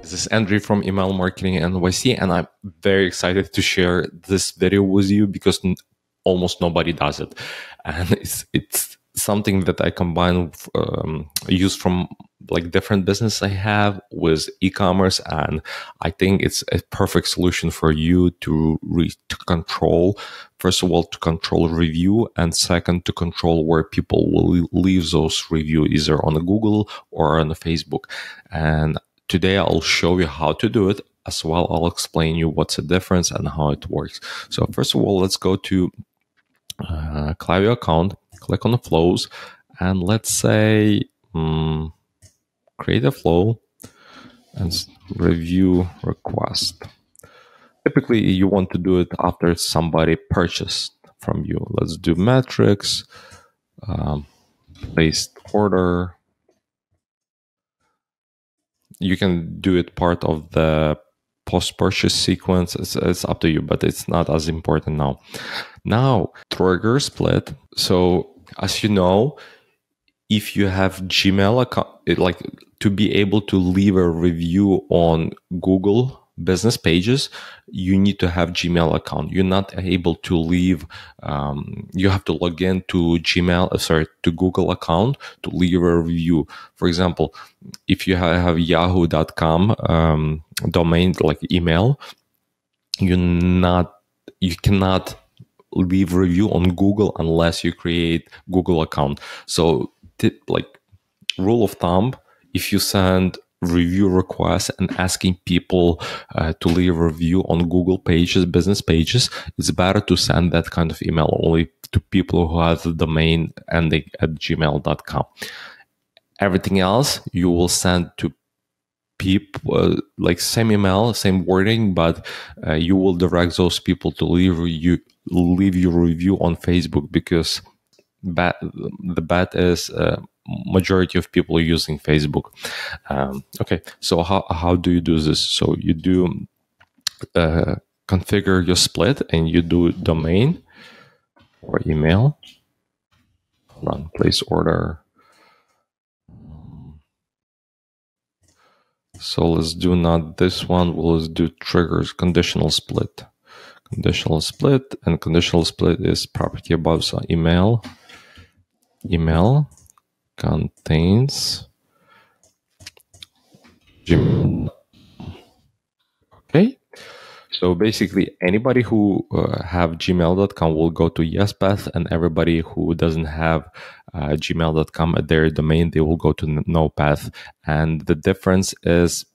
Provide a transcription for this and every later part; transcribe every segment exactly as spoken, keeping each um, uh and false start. This is Andrew from Email Marketing N Y C, and I'm very excited to share this video with you because almost nobody does it, and it's it's something that I combine um, use from like different business I have with e-commerce, and I think it's a perfect solution for you to re to control, first of all, to control review, and second, to control where people will leave those reviews, either on Google or on Facebook. And today I'll show you how to do it. As well, I'll explain you what's the difference and how it works. So first of all, let's go to uh, Klaviyo account, click on the flows, and let's say um, create a flow and review request. Typically, you want to do it after somebody purchased from you. Let's do metrics, um, placed order. You can do it part of the post-purchase sequence. It's, it's up to you, but it's not as important now. Now, trigger split. So as you know, if you have Gmail account, it, like to be able to leave a review on Google Business Pages, you need to have Gmail account. You're not able to leave, um, you have to log in to Gmail, sorry, to Google account to leave a review. For example, if you have Yahoo dot com um, domain, like email, you're not, you cannot leave review on Google unless you create Google account. So tip, like rule of thumb, if you send review requests and asking people uh, to leave a review on Google pages, business pages, it's better to send that kind of email only to people who have the domain ending at gmail dot com. Everything else you will send to people, uh, like same email, same wording, but uh, you will direct those people to leave you leave your review on Facebook, because bad, the bad is uh, majority of people are using Facebook. Um, okay, so how, how do you do this? So you do uh, configure your split, and you do domain or email. Hold on, place order. So let's do not this one, we'll let's do triggers, conditional split. Conditional split, and conditional split is property above, so email, email contains Gmail. Okay, so basically anybody who uh, have gmail dot com will go to yes path, and everybody who doesn't have uh, gmail dot com at their domain, they will go to no path. And the difference is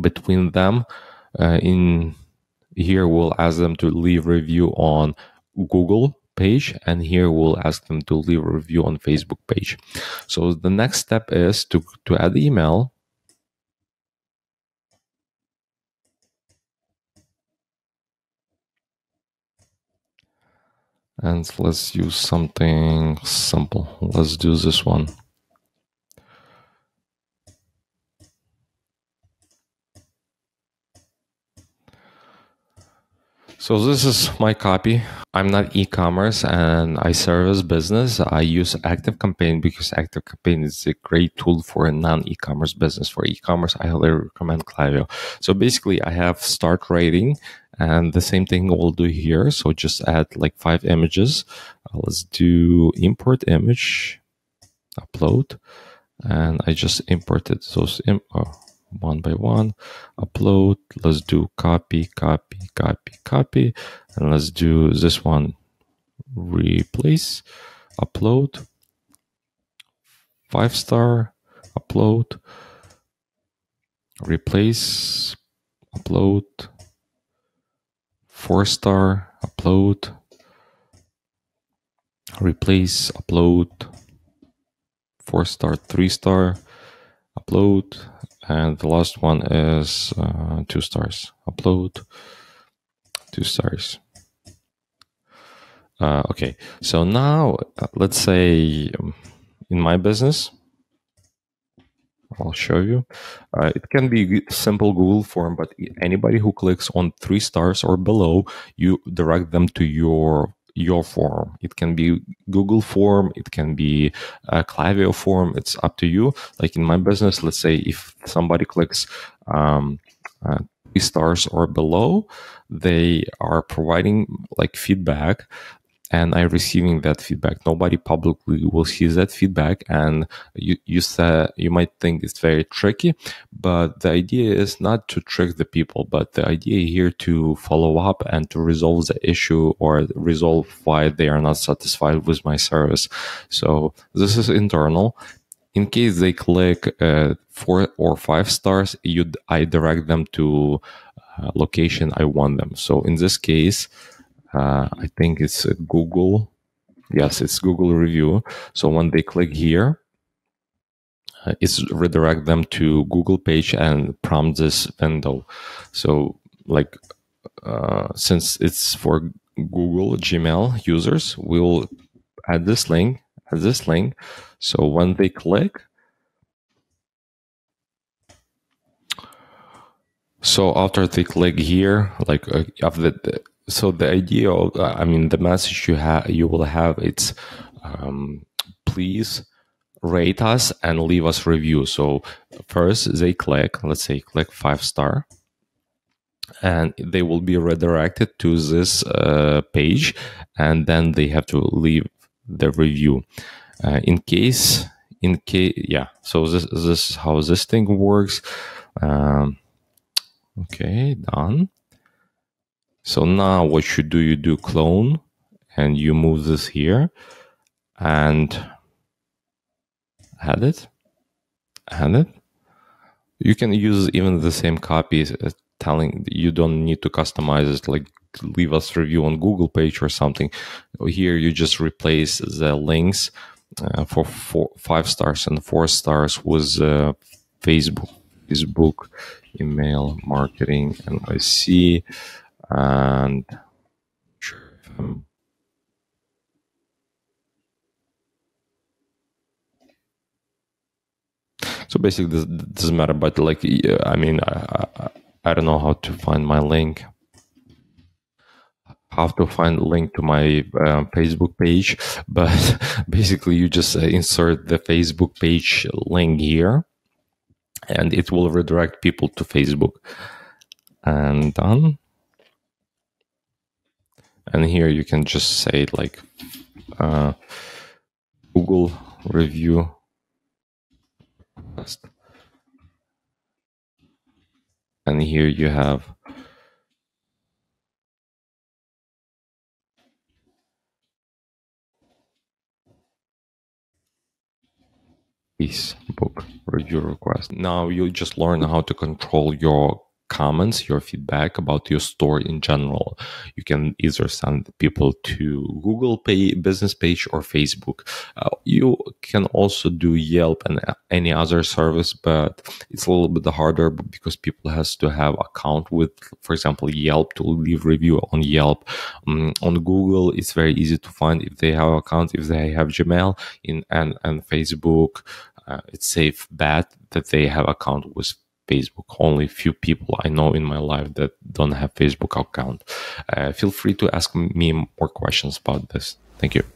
between them, uh, in here we'll ask them to leave review on Google page, and here we'll ask them to leave a review on Facebook page. So the next step is to, to add email. And let's use something simple. Let's do this one. So this is my copy. I'm not e-commerce and I service business. I use ActiveCampaign because ActiveCampaign is a great tool for a non-e-commerce business. For e-commerce, I highly recommend Klaviyo. So basically I have start rating, and the same thing we'll do here. So just add like five images. Let's do import image, upload. And I just imported those im oh. one by one, upload. Let's do copy, copy, copy, copy. And let's do this one, replace, upload, five star, upload, replace, upload, four star, upload, replace, upload, four star, three star, upload, and the last one is uh, two stars, upload, two stars. Uh, okay, so now uh, let's say um, in my business, I'll show you. Uh, it can be a simple Google form, but anybody who clicks on three stars or below, you direct them to your your form. It can be Google form, it can be a Klaviyo form. It's up to you. Like in my business, let's say if somebody clicks um, uh, three stars or below, they are providing like feedback, and I'm receiving that feedback. Nobody publicly will see that feedback, and you you, uh, you might think it's very tricky, but the idea is not to trick the people, but the idea here to follow up and to resolve the issue or resolve why they are not satisfied with my service. So this is internal. In case they click uh, four or five stars, you I direct them to uh, location I want them. So in this case, Uh, I think it's Google. Yes, it's Google review. So when they click here, uh, it's redirect them to Google page and prompt this window. So like, uh, since it's for Google Gmail users, we'll add this link, add this link. So when they click, so after they click here, like uh, after the, so the idea of, I mean, the message you have, you will have, it's um, please rate us and leave us review. So first they click, let's say click five star, and they will be redirected to this uh, page, and then they have to leave the review. Uh, in case, in case, yeah. So this this is how this thing works. Um, okay, done. So now what you do, you do clone and you move this here and add it, add it. You can use even the same copies, uh, telling you don't need to customize it, like leave us review on Google page or something. Here you just replace the links uh, for four, five stars and four stars with uh, Facebook, Facebook, email marketing, N Y C. And sure, um, so basically, this doesn't matter. But like, yeah, I mean, I, I I don't know how to find my link. How to find link to my uh, Facebook page? But basically, you just insert the Facebook page link here, and it will redirect people to Facebook. And done. And here you can just say like uh, Google review request. And here you have Facebook review request. Now you just learn how to control your comments, your feedback about your store in general. You can either send people to Google pay, business page or Facebook. Uh, you can also do Yelp and any other service, but it's a little bit harder because people has to have account with, for example, Yelp to leave review on Yelp. Um, on Google, it's very easy to find if they have account, if they have Gmail in and, and Facebook. Uh, it's safe bet that they have account with Facebook. Only few people I know in my life that don't have Facebook account. Uh, feel free to ask me more questions about this. Thank you.